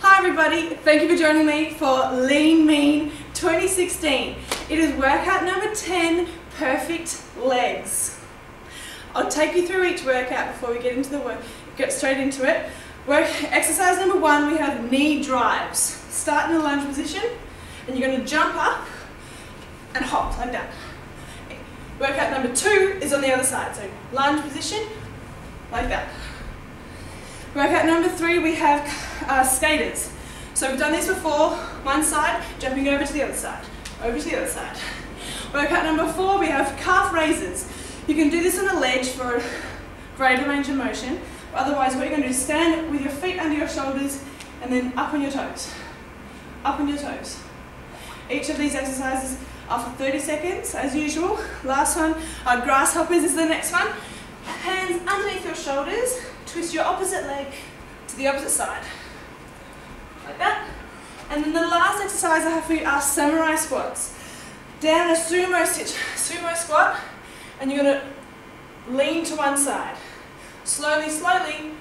Hi everybody, thank you for joining me for Lean Mean 2016. It is workout number 10, Perfect Legs. I'll take you through each workout before we get straight into it. Exercise number 1, we have knee drives. Start in the lunge position and you're going to jump up and hop like that. Workout number 2 is on the other side, so lunge position like that. Workout number 3, we have skaters. So we've done this before, one side, jumping over to the other side, over to the other side. Workout number 4, we have calf raises. You can do this on a ledge for a greater range of motion. Otherwise, what you're going to do is stand with your feet under your shoulders and then up on your toes, up on your toes. Each of these exercises are for 30 seconds, as usual. Last one, our grasshoppers is the next one. Hands underneath your shoulders. Twist your opposite leg to the opposite side, like that. And then the last exercise I have for you are samurai squats. Down a sumo squat, and you're going to lean to one side. Slowly, slowly,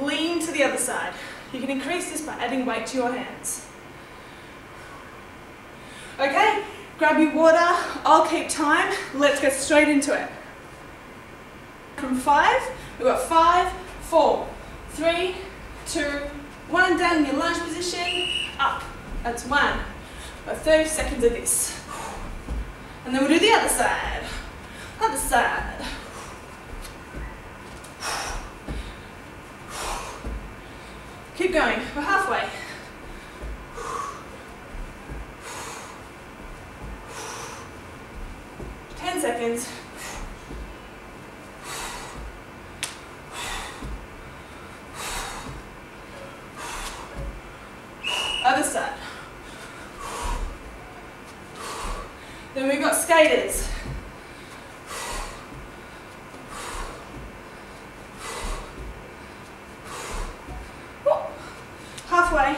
lean to the other side. You can increase this by adding weight to your hands. Okay, grab your water, I'll keep time. Let's get straight into it. From 5, we've got 5, 4, 3, 2, 1, down in your lunge position, up, that's 1. About 30 seconds of this. And then we'll do the other side, other side. Keep going, we're halfway. Seconds. 10 seconds. Other side. Then we've got skaters. Halfway.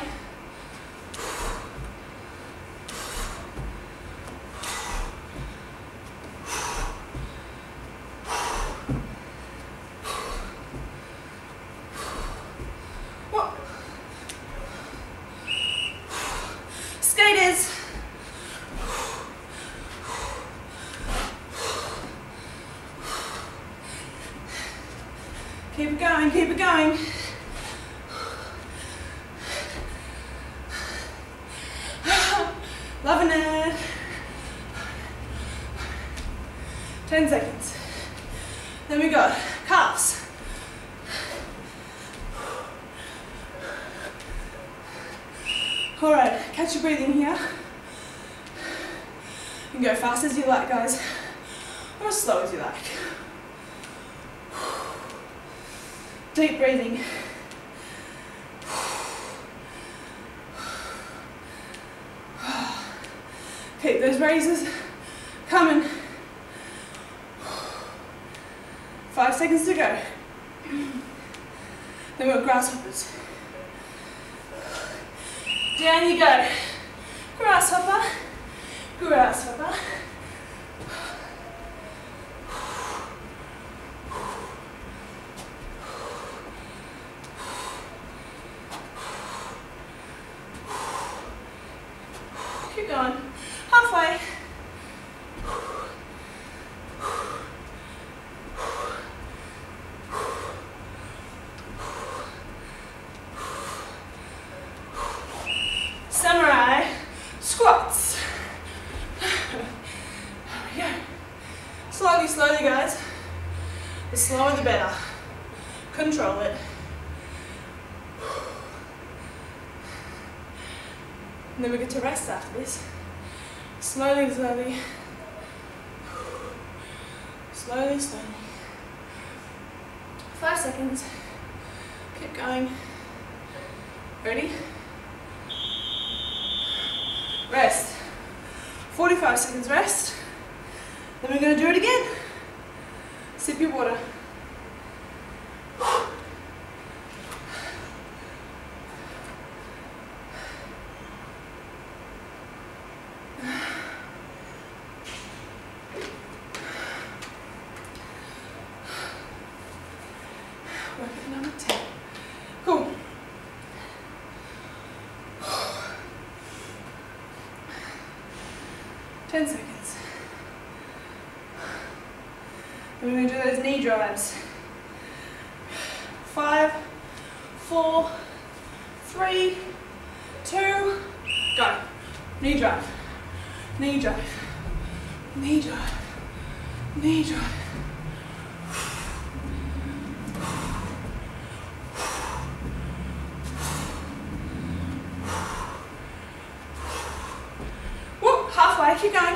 Keep it going, keep it going. Loving it. 10 seconds. Then we got calves. All right, catch your breathing here. You can go fast as you like, guys, or as slow as you like. Deep breathing. Keep those raises coming. 5 seconds to go. Then we've got grasshoppers. Down you go. Grasshopper. Grasshopper. Keep going. Halfway. Samurai squats. There we go. Slowly, slowly, guys. The slower the better. Control it. And then we get to rest after this. Slowly, slowly. Slowly, slowly. 5 seconds. Keep going. Ready? Rest. 45 seconds rest. Then we're going to do it again. Sip your water. Workout number 10. Cool. 10 seconds. Then we're going to do those knee drives. 5, 4, 3, 2, go. Knee drive, knee drive, knee drive, knee drive. Whoop, halfway, keep going.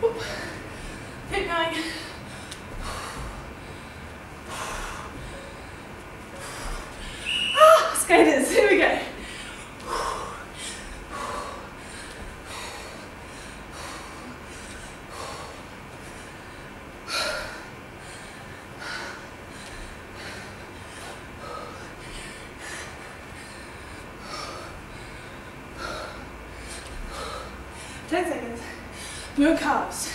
Whoop. Keep going. Ah, skaters, here we go. Blue calves.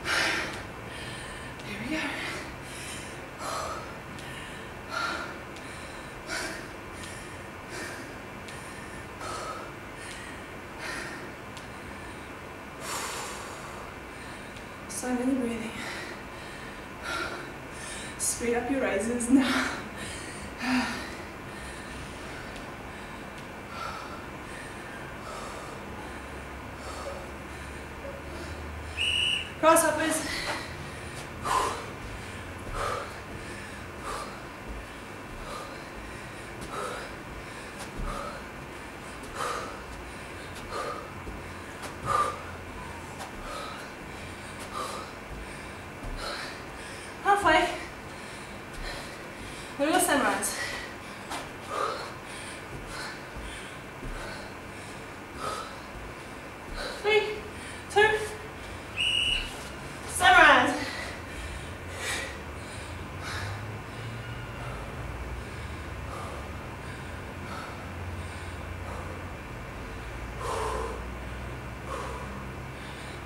There we go. So many breathing. Speed up your raises now. Crosshoppers. Halfway. Little sunrise.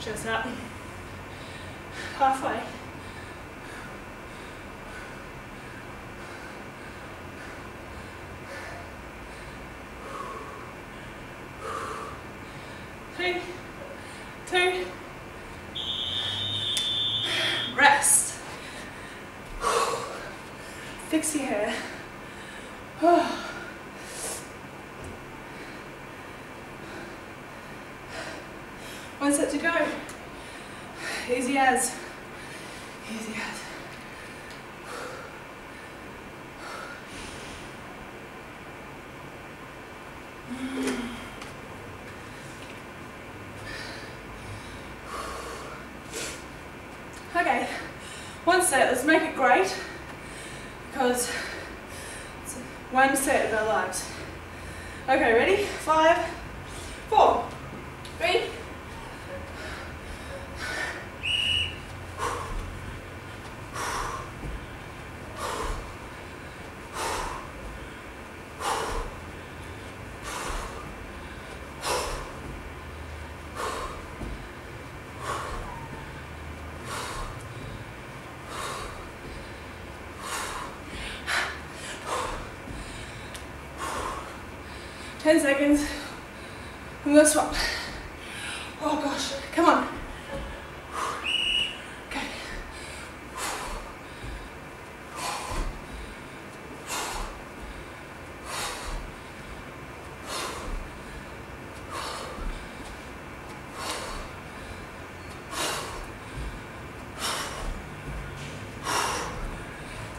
Chest up, halfway. Rest. Fix your hair. One set to go. Easy as. Easy as. Okay, one set, let's make it great because it's one set of our lives. Okay, ready? 5, 4, 3,10 seconds, I'm going to swap. Oh gosh, come on. Okay.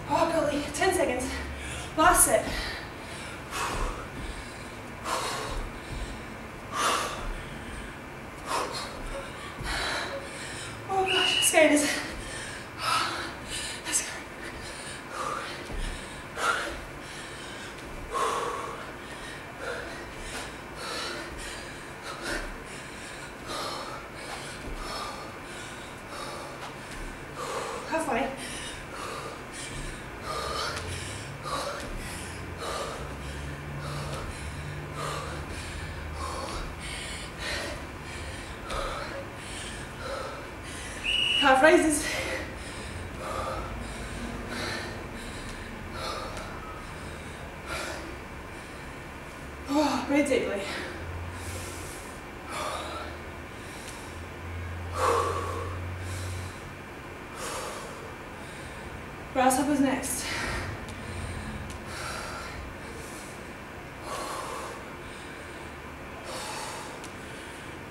Oh golly, 10 seconds, last set. Skaters. half raises. Breathe deeply. Grasshoppers next.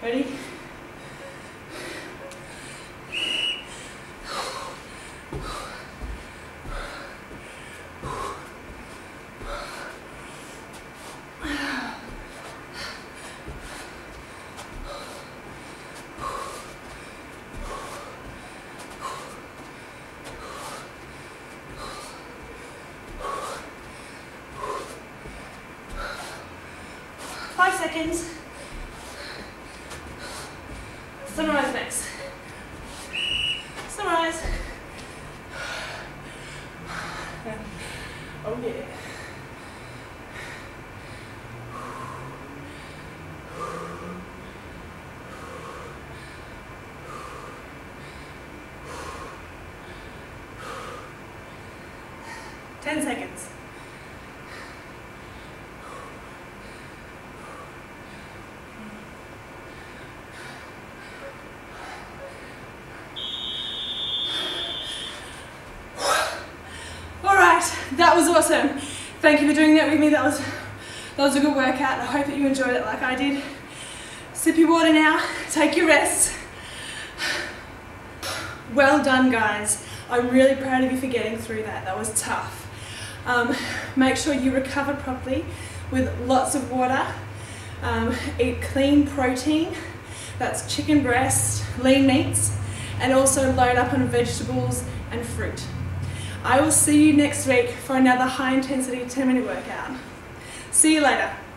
Ready? Seconds. Sunrise next. Sunrise. Oh yeah. That was awesome. Thank you for doing that with me. That was a good workout. I hope that you enjoyed it like I did. Sip your water now. Take your rest. Well done, guys. I'm really proud of you for getting through that. That was tough. Make sure you recover properly with lots of water. Eat clean protein. That's chicken breast, lean meats, and also load up on vegetables and fruit. I will see you next week for another high intensity 10-minute workout. See you later.